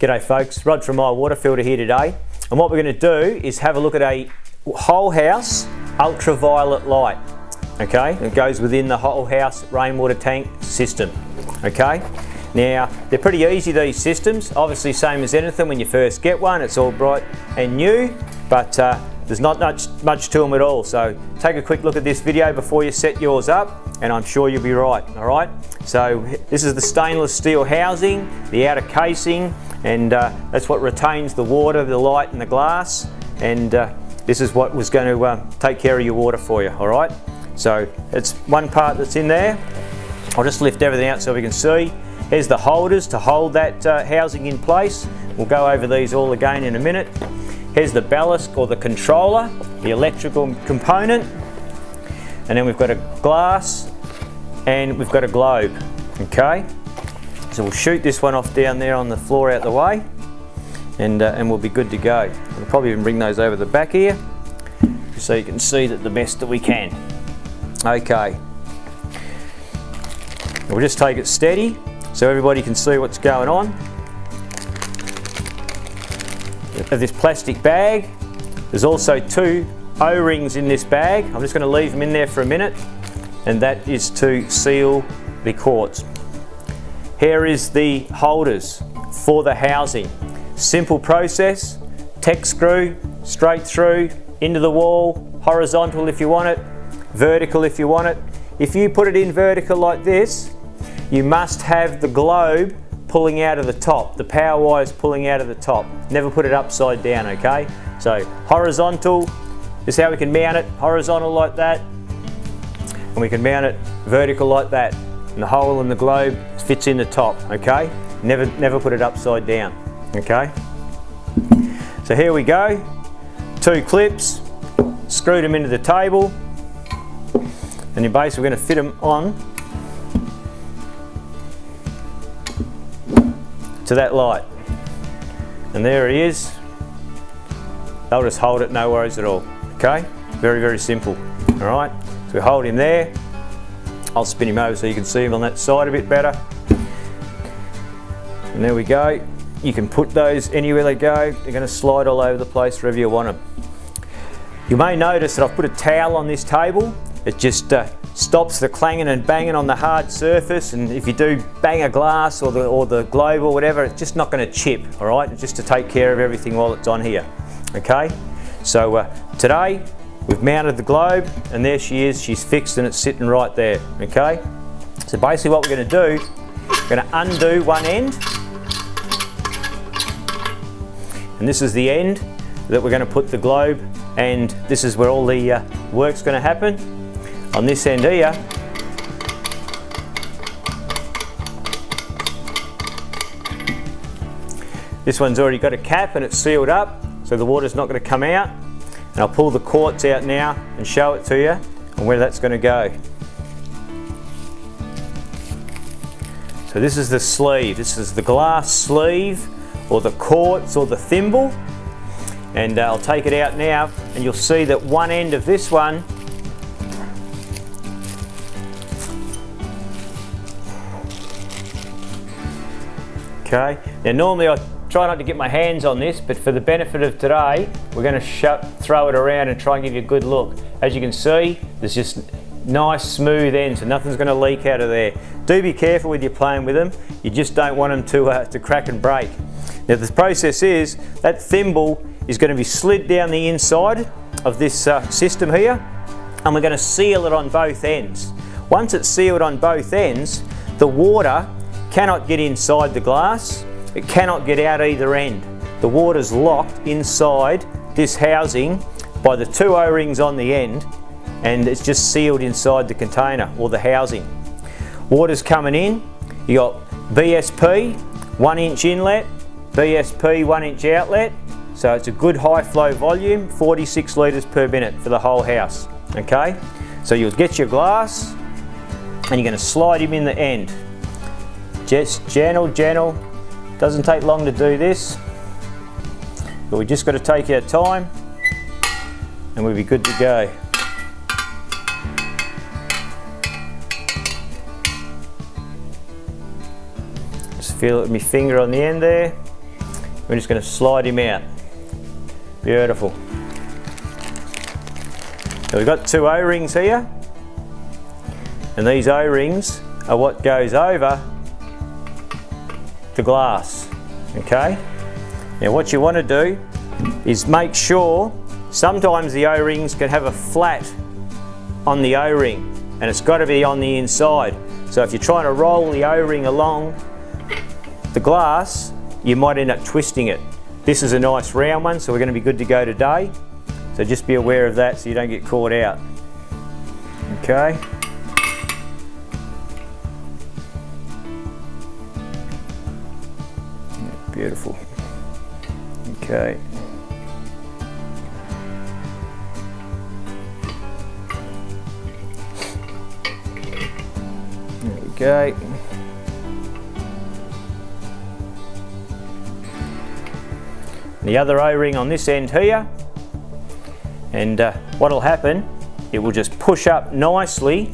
G'day folks, Rod from My Water Filter here today, and what we're going to do is have a look at a whole house ultraviolet light. Okay, it goes within the whole house rainwater tank system. Okay, now they're pretty easy, these systems. Obviously same as anything, when you first get one it's all bright and new, but there's not much to them at all. So take a quick look at this video before you set yours up, and I'm sure you'll be right. Alright, so this is the stainless steel housing, the outer casing, and that's what retains the water, the light and the glass, and this is what was going to take care of your water for you. Alright, so it's one part that's in there. I'll just lift everything out so we can see. Here's the holders to hold that housing in place. We'll go over these all again in a minute. Here's the ballast or the controller, the electrical component, and then we've got a glass and we've got a globe. Okay, so we'll shoot this one off down there on the floor out the way, and we'll be good to go. We'll probably even bring those over the back here so you can see that the best that we can. Okay, we'll just take it steady so everybody can see what's going on. Of this plastic bag, there's also two O-rings in this bag. I'm just going to leave them in there for a minute, and that is to seal the quartz. Here is the holders for the housing. Simple process, tech screw, straight through, into the wall, horizontal if you want it, vertical if you want it. If you put it in vertical like this, you must have the globe pulling out of the top, the power wires pulling out of the top. Never put it upside down, okay? So horizontal is how we can mount it, horizontal like that, and we can mount it vertical like that, and the hole in the globe fits in the top, okay? Never put it upside down, okay? So here we go, two clips, screwed them into the table, and in base we're going to fit them on to that light, and there he is. They'll just hold it, no worries at all. Okay, very, very simple. All right, so we hold him there. I'll spin him over so you can see him on that side a bit better, and there we go. You can put those anywhere they go, they're going to slide all over the place wherever you want them. You may notice that I've put a towel on this table. It just stops the clanging and banging on the hard surface, and if you do bang a glass or the globe or whatever, it's just not going to chip. All right, it's just to take care of everything while it's on here. Okay, so today we've mounted the globe, and there she is, she's fixed and it's sitting right there. Okay, so basically what we're going to do, we're going to undo one end, and this is the end that we're going to put the globe, and this is where all the work's going to happen. On this end here, this one's already got a cap and it's sealed up, so the water's not going to come out. And I'll pull the quartz out now and show it to you and where that's going to go. So this is the sleeve, this is the glass sleeve or the quartz or the thimble, and I'll take it out now, and you'll see that one end of this one . Okay, now normally I try not to get my hands on this, but for the benefit of today, we're going to throw it around and try and give you a good look. As you can see, there's just nice smooth ends, so nothing's going to leak out of there. Do be careful with you playing with them, you just don't want them to crack and break. Now the process is, that thimble is going to be slid down the inside of this system here, and we're going to seal it on both ends. Once it's sealed on both ends, the water cannot get inside the glass, it cannot get out either end. The water's locked inside this housing by the two O-rings on the end, and it's just sealed inside the container or the housing. Water's coming in, you got BSP 1-inch inlet, BSP 1-inch outlet, so it's a good high flow volume, 46 litres per minute for the whole house. Okay, so you'll get your glass and you're going to slide him in the end. Just gentle, doesn't take long to do this, but we just got to take our time and we'll be good to go. Just feel it with my finger on the end there, We're just going to slide him out. Beautiful. So we've got two O-rings here, and these O-rings are what goes over the glass. Okay, now what you want to do is make sure, sometimes the O-rings can have a flat on the O-ring and it's got to be on the inside, so if you're trying to roll the O-ring along the glass you might end up twisting it. This is a nice round one, so we're going to be good to go today, so just be aware of that so you don't get caught out. Okay. Beautiful. Okay. There we go. The other O-ring on this end here, and what'll happen, it will just push up nicely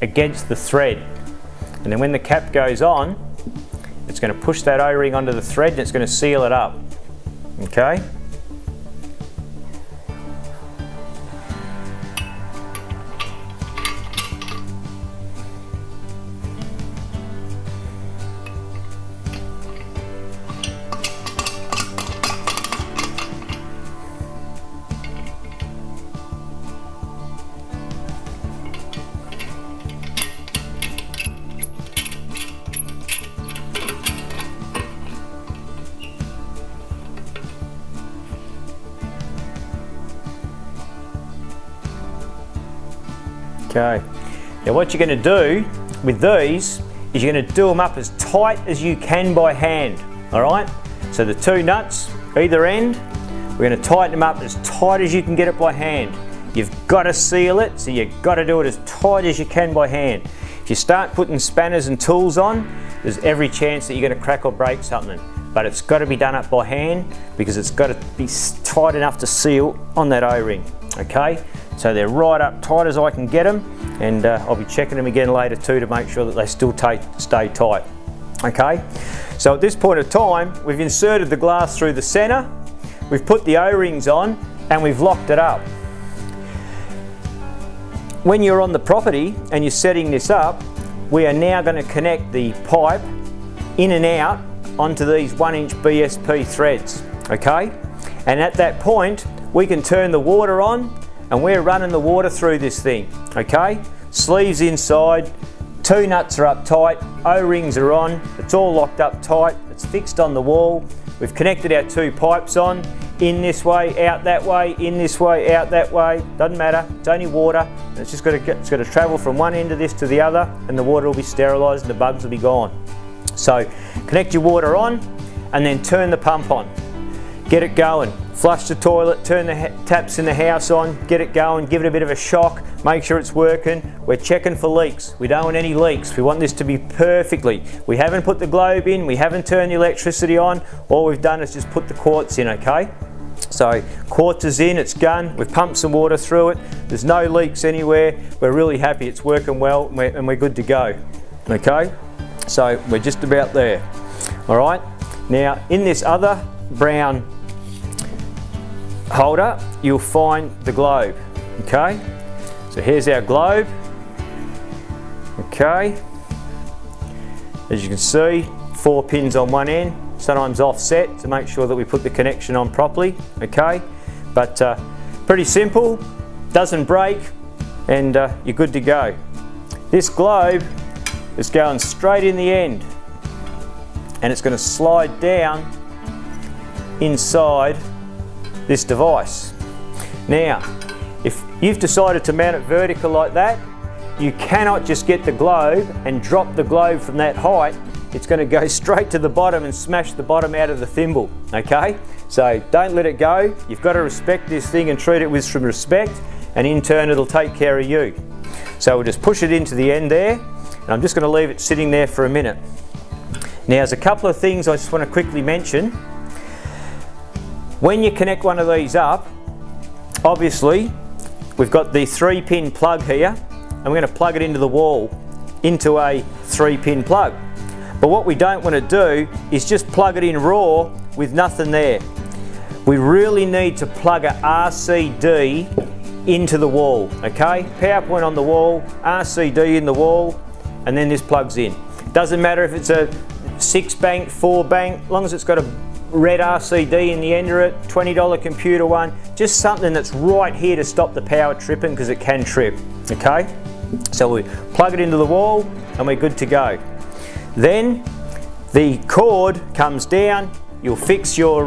against the thread, and then when the cap goes on, it's going to push that O-ring onto the thread and it's going to seal it up. Okay? Okay. Now what you're going to do with these is you're going to do them up as tight as you can by hand. Alright? So the two nuts, either end, we're going to tighten them up as tight as you can get it by hand. You've got to seal it, so you've got to do it as tight as you can by hand. If you start putting spanners and tools on, there's every chance that you're going to crack or break something. But it's got to be done up by hand because it's got to be tight enough to seal on that O-ring. Okay? So they're right up tight as I can get them, and I'll be checking them again later too to make sure that they still stay tight. Okay, so at this point of time we've inserted the glass through the centre, we've put the O-rings on and we've locked it up. When you're on the property and you're setting this up, we are now going to connect the pipe in and out onto these 1-inch BSP threads. Okay, and at that point we can turn the water on and we're running the water through this thing, okay? Sleeves inside, two nuts are up tight, O-rings are on, it's all locked up tight, it's fixed on the wall, we've connected our two pipes on, in this way, out that way, in this way, out that way, doesn't matter, it's only water, and it's just got to travel from one end of this to the other, and the water will be sterilised and the bugs will be gone. So, connect your water on, and then turn the pump on, get it going. Flush the toilet, turn the taps in the house on, get it going, give it a bit of a shock, make sure it's working. We're checking for leaks. We don't want any leaks. We want this to be perfectly. We haven't put the globe in, we haven't turned the electricity on. All we've done is just put the quartz in, okay? So quartz is in, it's done. We've pumped some water through it. There's no leaks anywhere. We're really happy. It's working well and we're good to go, okay? So we're just about there, all right? Now in this other brown holder you'll find the globe. Okay, so here's our globe. Okay, as you can see, 4 pins on one end, sometimes offset to make sure that we put the connection on properly. Okay, but pretty simple, doesn't break, and you're good to go. This globe is going straight in the end and it's going to slide down inside this device. Now, if you've decided to mount it vertical like that, you cannot just get the globe and drop the globe from that height. It's going to go straight to the bottom and smash the bottom out of the thimble, okay? So don't let it go. You've got to respect this thing and treat it with some respect, and in turn it'll take care of you. So we'll just push it into the end there, and I'm just going to leave it sitting there for a minute. Now there's a couple of things I just want to quickly mention. When you connect one of these up, obviously we've got the 3-pin plug here, and we're going to plug it into the wall, into a 3-pin plug. But what we don't want to do is just plug it in raw with nothing there. We really need to plug a RCD into the wall, okay? Power point on the wall, RCD in the wall, and then this plugs in. Doesn't matter if it's a 6 bank, 4 bank, as long as it's got a red RCD in the end of it, $20 computer one, just something that's right here to stop the power tripping, because it can trip, okay? So we plug it into the wall and we're good to go. Then the cord comes down, you'll fix your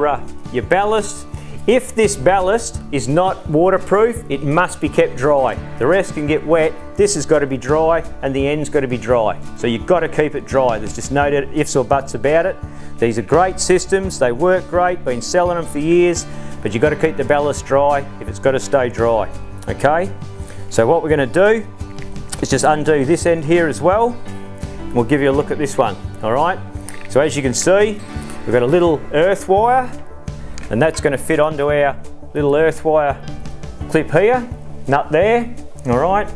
ballast. If this ballast is not waterproof, it must be kept dry. The rest can get wet. This has got to be dry and the end's got to be dry. So you've got to keep it dry. There's just no ifs or buts about it. These are great systems. They work great. Been selling them for years, but you've got to keep the ballast dry if it's got to stay dry. Okay? So what we're going to do is just undo this end here as well. We'll give you a look at this one. All right? So as you can see, we've got a little earth wire, and that's going to fit onto our little earth wire clip here, nut there, all right?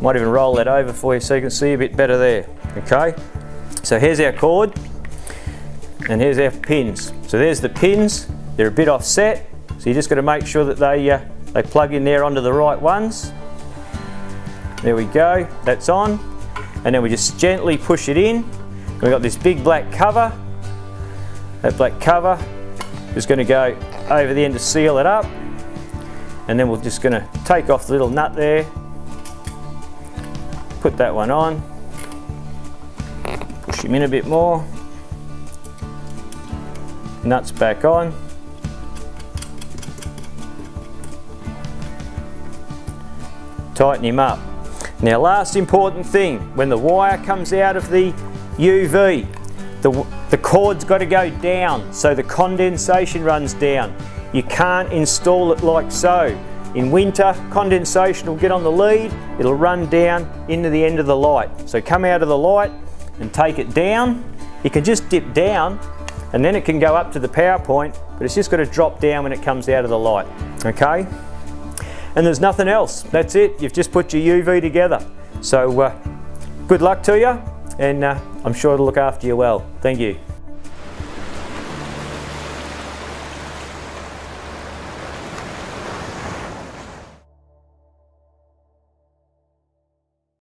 Might even roll that over for you so you can see a bit better there, okay? So here's our cord, and here's our pins. So there's the pins, they're a bit offset, so you just got to make sure that they plug in there onto the right ones. There we go, that's on. And then we just gently push it in. We've got this big black cover. That black cover is going to go over the end to seal it up, and then we're just going to take off the little nut there, put that one on, push him in a bit more, nuts back on, tighten him up. Now last important thing, when the wire comes out of the UV, the cord's got to go down, so the condensation runs down. You can't install it like so. In winter, condensation will get on the lead, it'll run down into the end of the light. So come out of the light and take it down. It can just dip down, and then it can go up to the power point, but it's just got to drop down when it comes out of the light, okay? And there's nothing else, that's it. You've just put your UV together. So good luck to you, and I'm sure it'll look after you well. Thank you.